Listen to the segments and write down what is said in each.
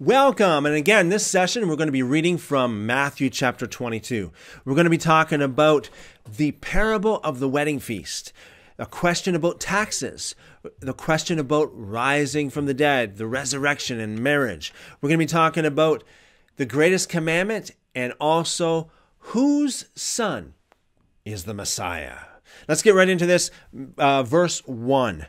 Welcome, and again, this session we're going to be reading from Matthew chapter 22. We're going to be talking about the parable of the wedding feast, a question about taxes, the question about rising from the dead, the resurrection and marriage. We're going to be talking about the greatest commandment and also whose son is the Messiah. Let's get right into this. Verse 1.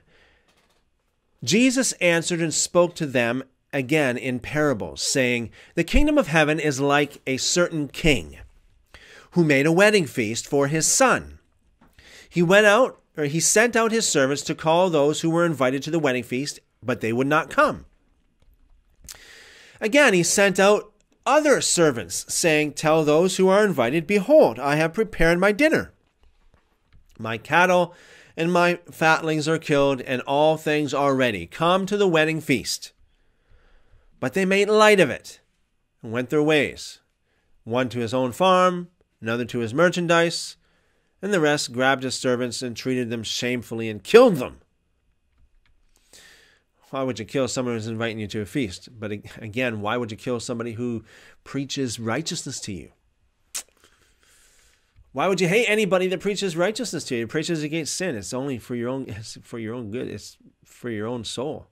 Jesus answered and spoke to them again in parables, saying, "The kingdom of heaven is like a certain king who made a wedding feast for his son. He sent out his servants to call those who were invited to the wedding feast, but they would not come. Again, he sent out other servants, saying, 'Tell those who are invited, behold, I have prepared my dinner. My cattle and my fatlings are killed, and all things are ready. Come to the wedding feast.' But they made light of it and went their ways, one to his own farm, another to his merchandise, and the rest grabbed his servants and treated them shamefully and killed them." Why would you kill someone who's inviting you to a feast? But again, why would you kill somebody who preaches righteousness to you? Why would you hate anybody that preaches righteousness to you? It preaches against sin. It's only for your own, it's for your own good. It's for your own soul.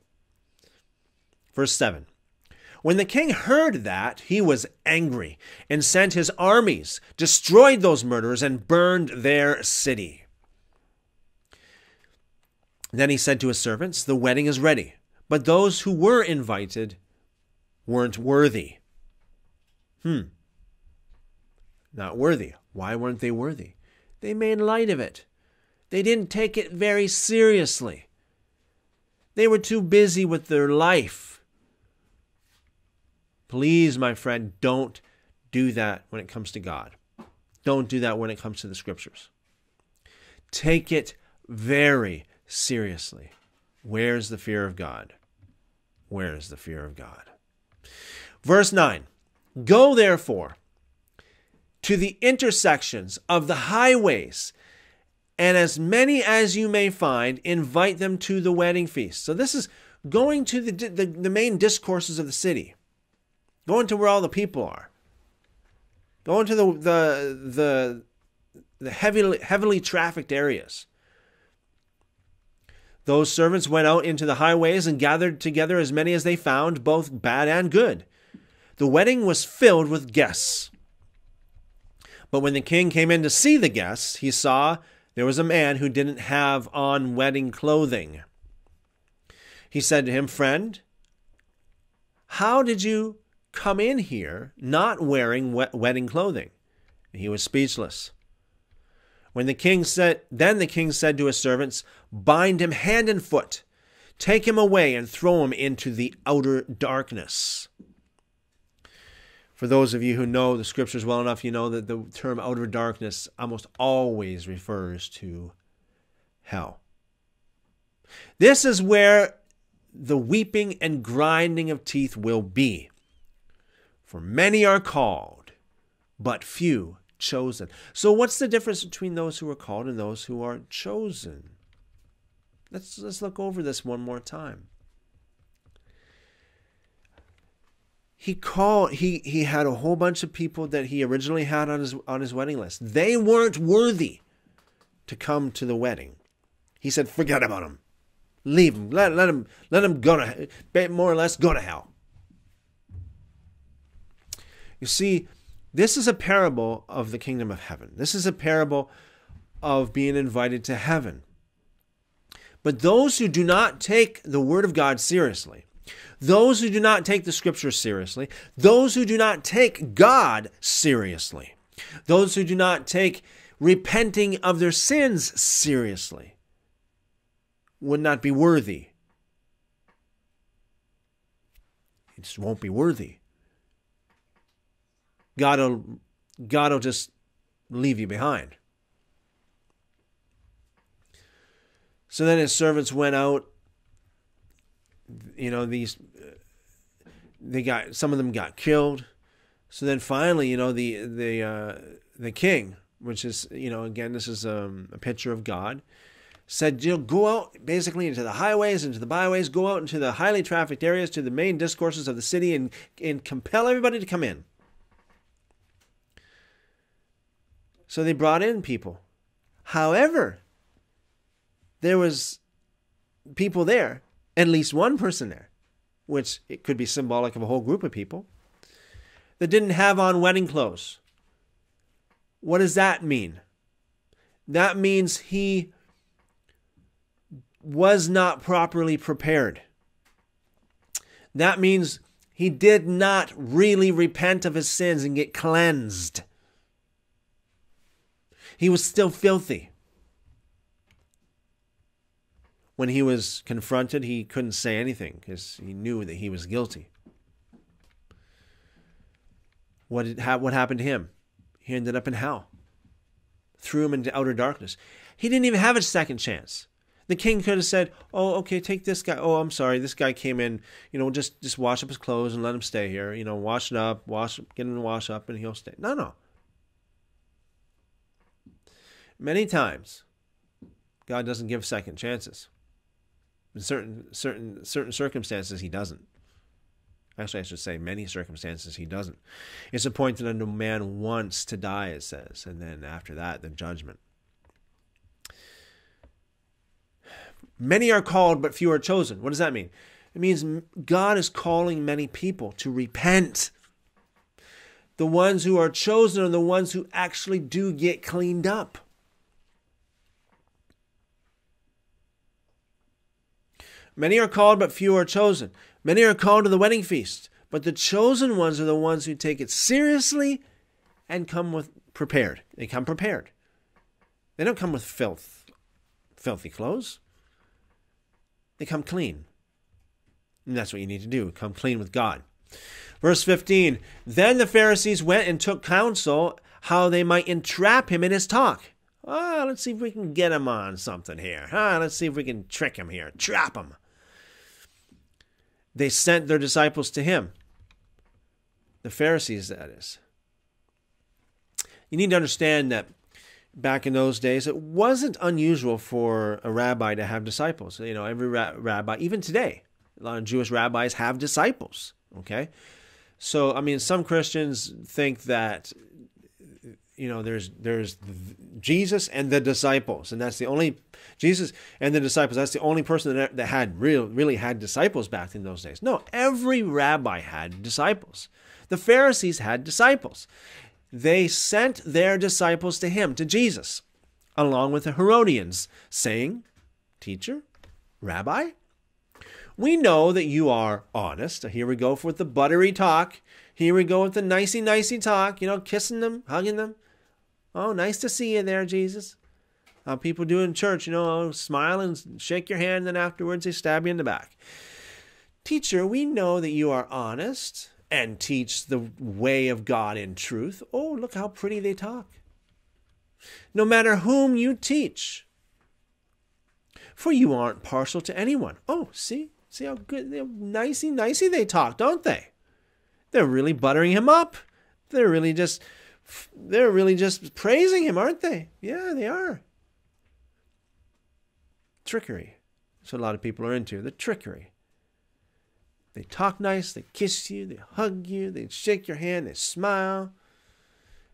Verse 7. "When the king heard that, he was angry and sent his armies, destroyed those murderers, and burned their city. Then he said to his servants, 'The wedding is ready, but those who were invited weren't worthy.'" Not worthy. Why weren't they worthy? They made light of it. They didn't take it very seriously. They were too busy with their life. Please, my friend, don't do that when it comes to God. Don't do that when it comes to the scriptures. Take it very seriously. Where's the fear of God? Where's the fear of God? Verse 9. "Go therefore to the intersections of the highways, and as many as you may find, invite them to the wedding feast." So this is going to the main discourses of the city. Going to where all the people are. Going to the heavily trafficked areas. "Those servants went out into the highways and gathered together as many as they found, both bad and good. The wedding was filled with guests. But when the king came in to see the guests, he saw there was a man who didn't have on wedding clothing. He said to him, 'Friend, how did you come in here not wearing wedding clothing?' And he was speechless. Then the king said to his servants, 'Bind him hand and foot. Take him away and throw him into the outer darkness.'" For those of you who know the scriptures well enough, you know that the term outer darkness almost always refers to hell. "This is where the weeping and grinding of teeth will be. For many are called, but few chosen." So what's the difference between those who are called and those who are chosen? Let's look over this one more time. He had a whole bunch of people that he originally had on his wedding list. They weren't worthy to come to the wedding. He said, "Forget about them. Leave them. Let them go to, more or less, go to hell." You see, this is a parable of the kingdom of heaven. This is a parable of being invited to heaven. But those who do not take the word of God seriously, those who do not take the scriptures seriously, those who do not take God seriously, those who do not take repenting of their sins seriously, would not be worthy. It just won't be worthy. God will just leave you behind. So then his servants went out. You know, some of them got killed. So then finally, you know, the king, which is, you know, again, this is a picture of God. said, you know, go out basically into the highways, into the byways, go out into the highly trafficked areas, to the main discourses of the city, and compel everybody to come in. So they brought in people. However, there was people there, at least one person there, which it could be symbolic of a whole group of people, that didn't have on wedding clothes. What does that mean? That means he was not properly prepared. That means he did not really repent of his sins and get cleansed. He was still filthy. When he was confronted, he couldn't say anything because he knew that he was guilty. What happened to him? He ended up in hell. Threw him into outer darkness. He didn't even have a second chance. The king could have said, oh, okay, take this guy. Oh, I'm sorry, this guy came in. You know, just wash up his clothes and let him stay here. You know, wash it up, get him to wash up, and he'll stay. No, no. Many times, God doesn't give second chances. In certain circumstances, he doesn't. Actually, I should say many circumstances, he doesn't. It's appointed unto man once to die, it says, and then after that, the judgment. Many are called, but few are chosen. What does that mean? It means God is calling many people to repent. The ones who are chosen are the ones who actually do get cleaned up. Many are called, but few are chosen. Many are called to the wedding feast, but the chosen ones are the ones who take it seriously and come with prepared. They come prepared. They don't come with filthy clothes. They come clean. And that's what you need to do. Come clean with God. Verse 15. Then the Pharisees went and took counsel how they might entrap him in his talk. Ah, let's see if we can get him on something here. Ah, let's see if we can trick him here. Trap him. They sent their disciples to him. The Pharisees, that is. You need to understand that back in those days, it wasn't unusual for a rabbi to have disciples. You know, every rabbi, even today, a lot of Jewish rabbis have disciples, okay? So, I mean, some Christians think that, you know, there's Jesus and the disciples, and that's the only, Jesus and the disciples, that's the only person that had really had disciples back in those days. No, every rabbi had disciples. The Pharisees had disciples. They sent their disciples to him, to Jesus, along with the Herodians, saying, Teacher, Rabbi, we know that you are honest. Here we go with the buttery talk. Here we go with the nicey-nicey talk, you know, kissing them, hugging them. Oh, nice to see you there, Jesus. How people do in church, you know, smile and shake your hand, and then afterwards they stab you in the back. Teacher, we know that you are honest and teach the way of God in truth. Oh, look how pretty they talk. No matter whom you teach, for you aren't partial to anyone. Oh, see how good, nicey-nicey they talk, don't they? They're really buttering him up. They're really just praising him, aren't they? Yeah, they are. Trickery. That's what a lot of people are into, the trickery. They talk nice, they kiss you, they hug you, they shake your hand, they smile.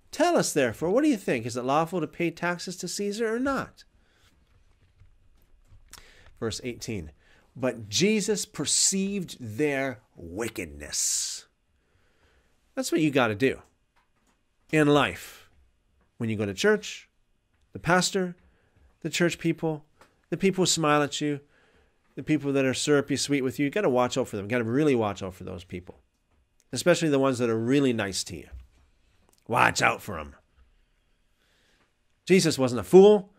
Tell us, therefore, what do you think? Is it lawful to pay taxes to Caesar or not? Verse 18, but Jesus perceived their wickedness. That's what you got to do in life. When you go to church, the pastor, the church people, the people who smile at you, the people that are syrupy sweet with you, you got to watch out for them. You got to really watch out for those people, especially the ones that are really nice to you. Watch out for them. Jesus wasn't a fool.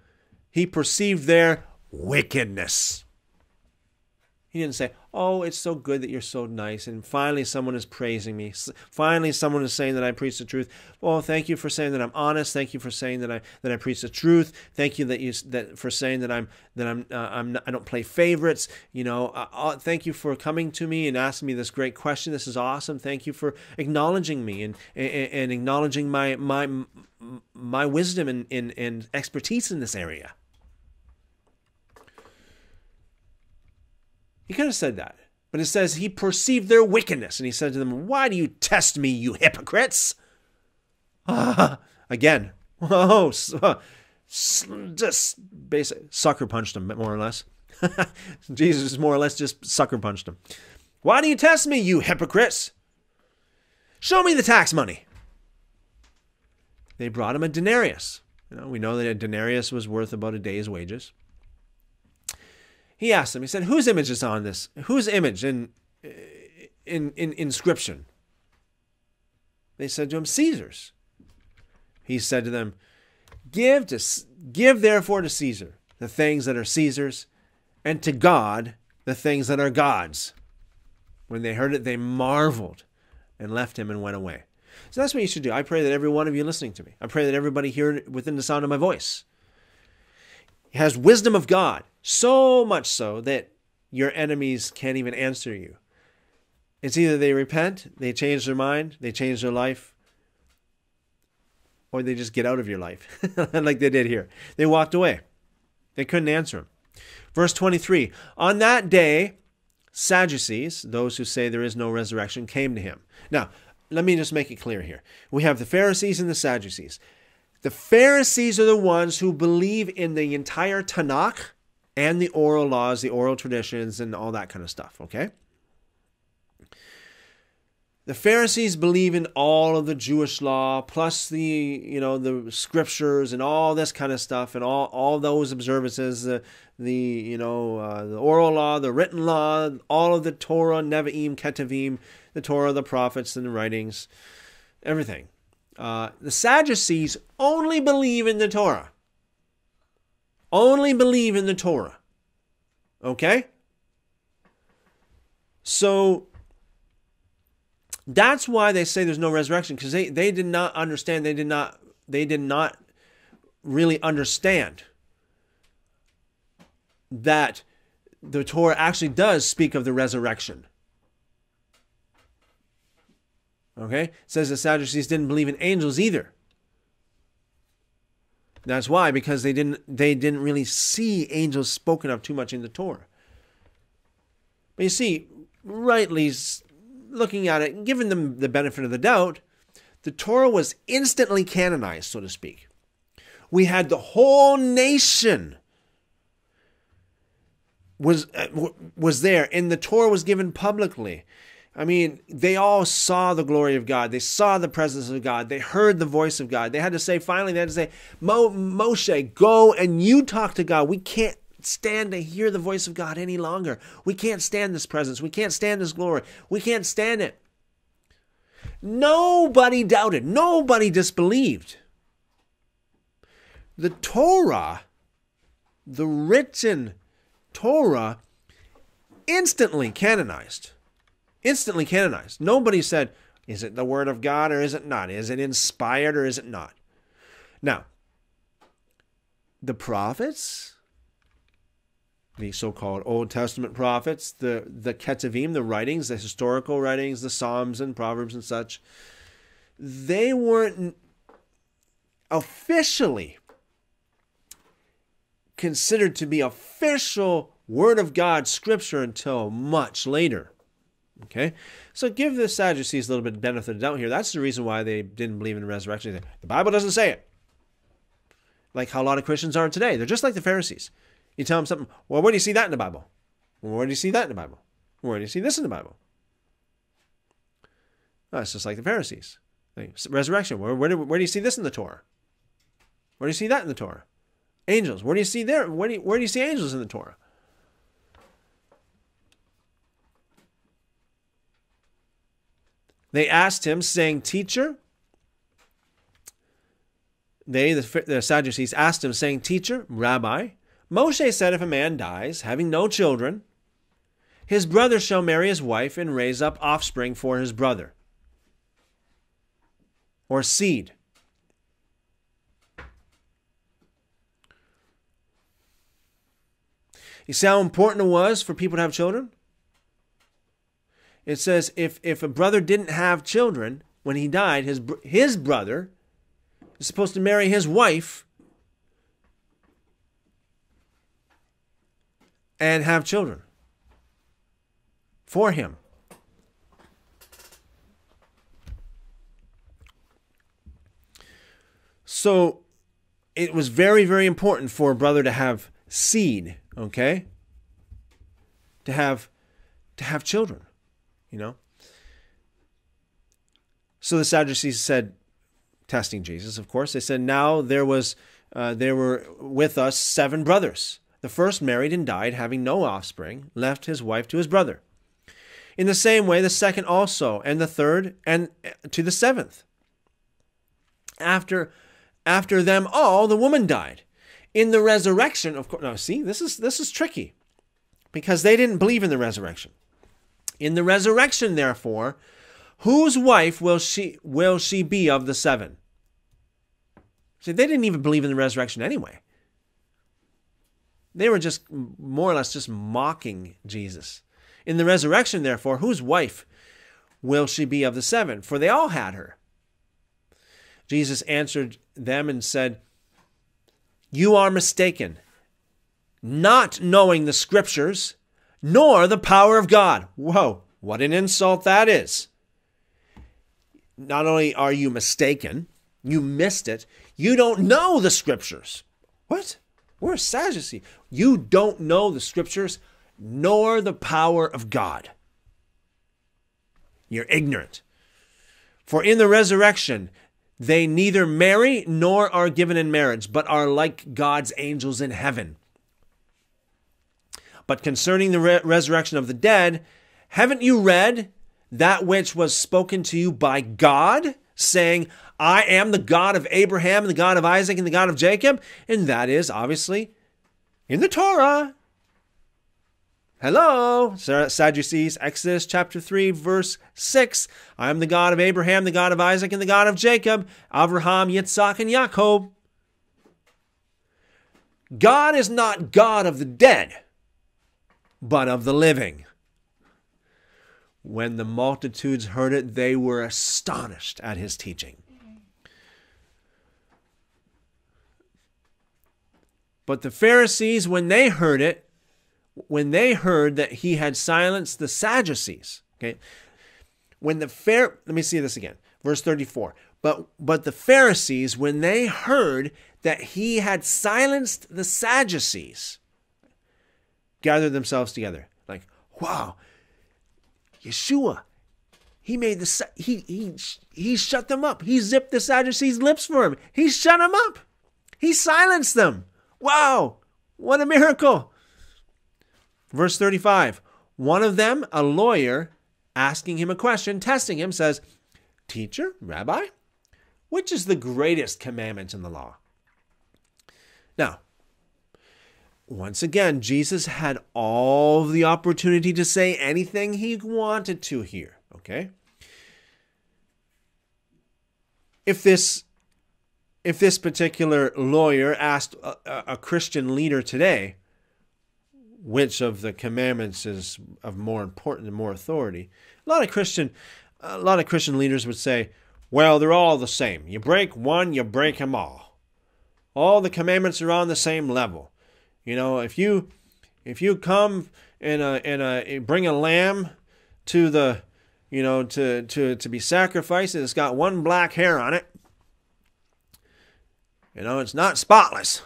He perceived their wickedness. He didn't say, oh, it's so good that you're so nice, and finally someone is praising me. Finally someone is saying that I preach the truth. Oh, thank you for saying that I'm honest. Thank you for saying that I preach the truth. Thank you for saying that I don't play favorites. You know, thank you for coming to me and asking me this great question. This is awesome. Thank you for acknowledging me and acknowledging my wisdom and expertise in this area. He could have said that. But it says he perceived their wickedness, and he said to them, "Why do you test me, you hypocrites?" Again, whoa, just basic sucker punched him, more or less. Jesus more or less just sucker punched him. "Why do you test me, you hypocrites? Show me the tax money." They brought him a denarius. You know, we know that a denarius was worth about a day's wages. He asked them, he said, "Whose image is on this? Whose image in inscription?" They said to him, "Caesar's." He said to them, give therefore to Caesar the things that are Caesar's, and to God the things that are God's." When they heard it, they marveled and left him and went away. So that's what you should do. I pray that every one of you listening to me, I pray that everybody here within the sound of my voice has wisdom of God, so much so that your enemies can't even answer you. It's either they repent, they change their mind, they change their life, or they just get out of your life, like they did here. They walked away. They couldn't answer him. Verse 23, "On that day, Sadducees," those who say there is no resurrection, "came to him." Now, let me just make it clear here. We have the Pharisees and the Sadducees. The Pharisees are the ones who believe in the entire Tanakh and the oral laws, the oral traditions, and all that kind of stuff, okay? The Pharisees believe in all of the Jewish law, plus the, you know, the scriptures and all this kind of stuff, and all those observances, the oral law, the written law, all of the Torah, Nevi'im, Ketuvim, the Torah, the prophets, and the writings, everything. The Sadducees only believe in the Torah. Only believe in the Torah. Okay? So that's why they say there's no resurrection, because they did not understand, they did not really understand that the Torah actually does speak of the resurrection. Okay? It says the Sadducees didn't believe in angels either. That's why, because they didn't really see angels spoken of too much in the Torah. But you see, rightly looking at it, giving them the benefit of the doubt, the Torah was instantly canonized, so to speak. We had the whole nation was there, and the Torah was given publicly. I mean, they all saw the glory of God. They saw the presence of God. They heard the voice of God. They had to say, finally, they had to say, Moshe, go and you talk to God. We can't stand to hear the voice of God any longer. We can't stand this presence. We can't stand this glory. We can't stand it. Nobody doubted. Nobody disbelieved. The Torah, the written Torah, instantly canonized. Instantly canonized. Nobody said, is it the word of God or is it not? Is it inspired or is it not? Now, the prophets, the so-called Old Testament prophets, the Ketuvim, the writings, the historical writings, the Psalms and Proverbs and such, they weren't officially considered to be official word of God scripture until much later. Okay, so give the Sadducees a little bit of benefit of doubt here. That's the reason why they didn't believe in resurrection. The Bible doesn't say it. Like how a lot of Christians are today. They're just like the Pharisees. You tell them something, well, where do you see that in the Bible? Where do you see that in the Bible? Where do you see this in the Bible? Well, it's just like the Pharisees. Like, resurrection, where do you see this in the Torah? Where do you see that in the Torah? Angels, where do you see there? Where do you see angels in the Torah? They asked him, saying, "Teacher," the Sadducees asked him, saying, "Teacher, Rabbi, Moshe said if a man dies, having no children, his brother shall marry his wife and raise up offspring for his brother," or seed. You see how important it was for people to have children? It says if a brother didn't have children, when he died, his brother is supposed to marry his wife and have children. for him. So it was very, very important for a brother to have seed, okay? To have children, you know? So the Sadducees said, testing Jesus, of course, they said, now there were with us 7 brothers. The first married and died, having no offspring, left his wife to his brother. In the same way, the second also, and the third, and to the 7th. After them all, the woman died. In the resurrection, of course, now see, this is tricky, because they didn't believe in the resurrection. In the resurrection, therefore, whose wife will she be of the 7? See, they didn't even believe in the resurrection anyway. They were just more or less just mocking Jesus. In the resurrection, therefore, whose wife will she be of the 7? For they all had her. Jesus answered them and said, you are mistaken, not knowing the scriptures, nor the power of God. Whoa, what an insult that is. Not only are you mistaken, you missed it, you don't know the scriptures. What? We're a Sadducee. You don't know the scriptures, nor the power of God. You're ignorant. For in the resurrection, they neither marry nor are given in marriage, but are like God's angels in heaven. But concerning the resurrection of the dead, haven't you read that which was spoken to you by God, saying, I am the God of Abraham, and the God of Isaac, and the God of Jacob? And that is obviously in the Torah. Hello, Sadducees, Exodus chapter 3, verse 6. I am the God of Abraham, the God of Isaac, and the God of Jacob, Avraham, Yitzhak, and Yaakov. God is not God of the dead, but of the living. When the multitudes heard it, they were astonished at his teaching. But the Pharisees, when they heard that he had silenced the Sadducees, okay? Let me see this again. Verse 34. But the Pharisees, when they heard that he had silenced the Sadducees, gathered themselves together. Like, wow, Yeshua, he shut them up. He zipped the Sadducees' lips for him. He shut them up. He silenced them. Wow, what a miracle. Verse 35, one of them, a lawyer, asking him a question, testing him, says, Teacher, Rabbi, which is the greatest commandment in the law? Now, once again, Jesus had all the opportunity to say anything he wanted to here, okay? If this particular lawyer asked a Christian leader today, which of the commandments is of more importance and more authority, a lot of Christian leaders would say, well, they're all the same. You break one, you break them all. All the commandments are on the same level. You know, if you come and bring a lamb to the, you know, to be sacrificed, and it's got one black hair on it, you know, it's not spotless,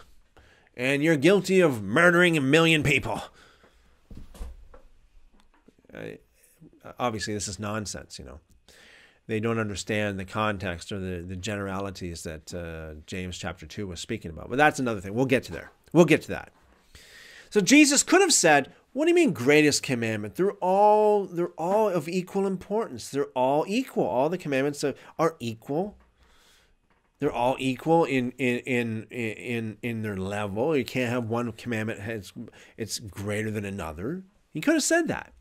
and you're guilty of murdering 1 million people. Obviously, this is nonsense, you know. They don't understand the context or the generalities that James chapter 2 was speaking about. But that's another thing. We'll get to there. We'll get to that. So Jesus could have said, what do you mean greatest commandment? They're all of equal importance. They're all equal. All the commandments are equal. They're all equal in their level. You can't have one commandment it's greater than another. He could have said that.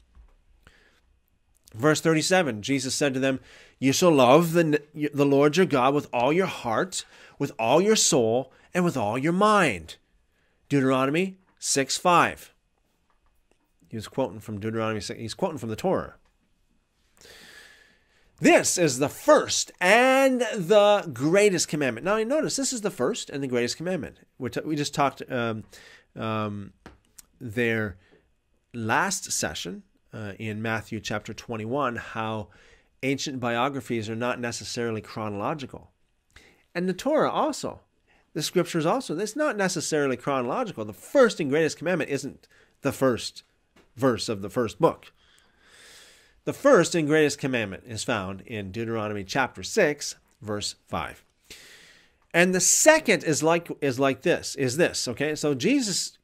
Verse 37, Jesus said to them, you shall love the Lord your God with all your heart, with all your soul, and with all your mind. Deuteronomy 6:5. He was quoting from Deuteronomy 6. He's quoting from the Torah. This is the first and the greatest commandment. Now, notice this is the first and the greatest commandment. We just talked there last session in Matthew chapter 21, how ancient biographies are not necessarily chronological. And the Torah also, the scriptures also, it's not necessarily chronological. The first and greatest commandment isn't the first verse of the first book. The first and greatest commandment is found in Deuteronomy chapter 6, verse 5. And the second is like this, okay? So Jesus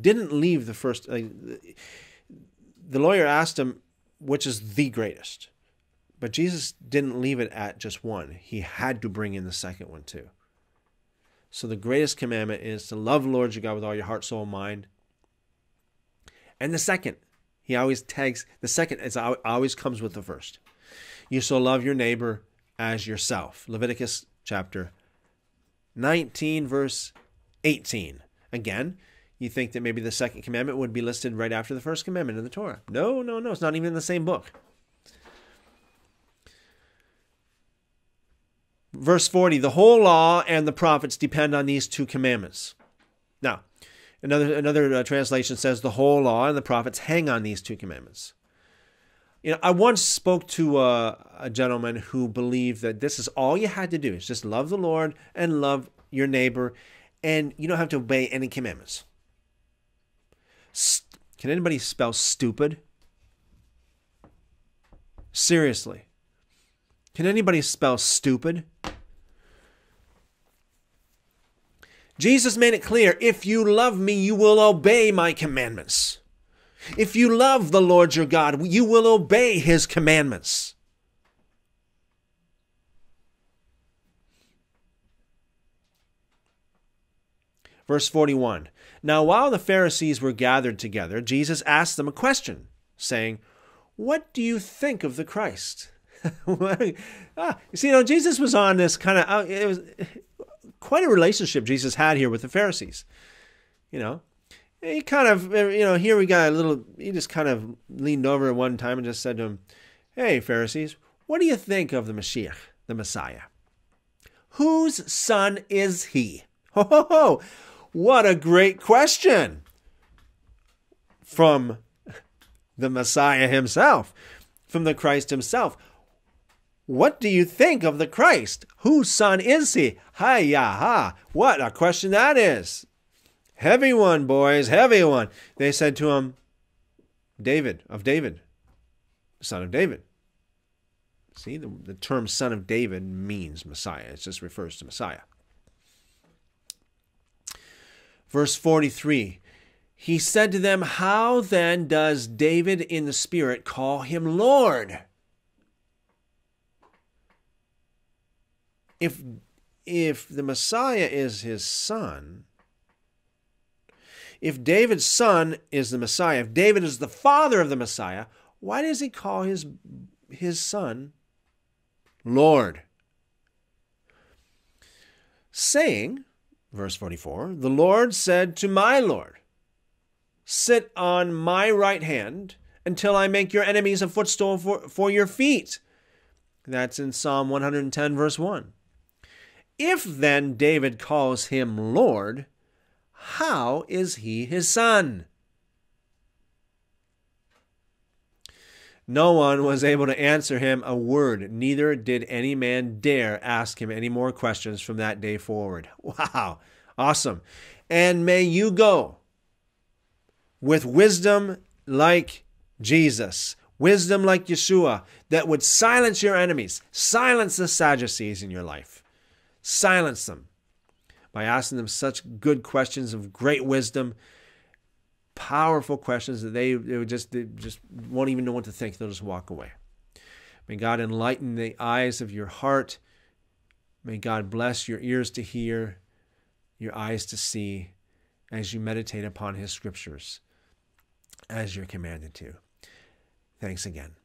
didn't leave the first. The lawyer asked him, which is the greatest? But Jesus didn't leave it at just one. He had to bring in the second one too. So the greatest commandment is to love the Lord your God with all your heart, soul, and mind. And the second, he always tags, the second is, always comes with the first. You shall love your neighbor as yourself. Leviticus chapter 19, verse 18. Again, you think that maybe the second commandment would be listed right after the first commandment in the Torah. No, no, no. It's not even in the same book. Verse 40, the whole law and the prophets depend on these two commandments. Now, another translation says the whole law and the prophets hang on these two commandments. You know, I once spoke to a gentleman who believed that this is all you had to do, is just love the Lord and love your neighbor, and you don't have to obey any commandments. Can anybody spell stupid? Seriously. Can anybody spell stupid? Jesus made it clear, if you love me, you will obey my commandments. If you love the Lord your God, you will obey his commandments. Verse 41. Now, while the Pharisees were gathered together, Jesus asked them a question, saying, "What do you think of the Christ?" You see, you know, Jesus was on this kind of, it was quite a relationship Jesus had here with the Pharisees. You know, he kind of, you know, here we got a little, he just kind of leaned over at one time and just said to him, "Hey, Pharisees, what do you think of the Mashiach, the Messiah? Whose son is he?" Ho, ho, ho. What a great question from the Messiah himself, from the Christ himself. What do you think of the Christ? Whose son is he? Hi-ya-ha. What a question that is. Heavy one, boys, heavy one. They said to him, David, son of David. See, the term son of David means Messiah. It just refers to Messiah. Verse 43, he said to them, "How then does David in the Spirit call him Lord? If the Messiah is his son, if David's son is the Messiah, if David is the father of the Messiah, why does he call his son Lord? Saying," verse 44, "the Lord said to my Lord, sit on my right hand until I make your enemies a footstool for your feet." That's in Psalm 110, verse 1. If then David calls him Lord, how is he his son? No one was able to answer him a word, neither did any man dare ask him any more questions from that day forward. Wow, awesome. And may you go with wisdom like Jesus, wisdom like Yeshua, that would silence your enemies, silence the Sadducees in your life. Silence them by asking them such good questions of great wisdom, powerful questions that they just won't even know what to think. They'll just walk away. May God enlighten the eyes of your heart. May God bless your ears to hear, your eyes to see, as you meditate upon his scriptures, as you're commanded to. Thanks again.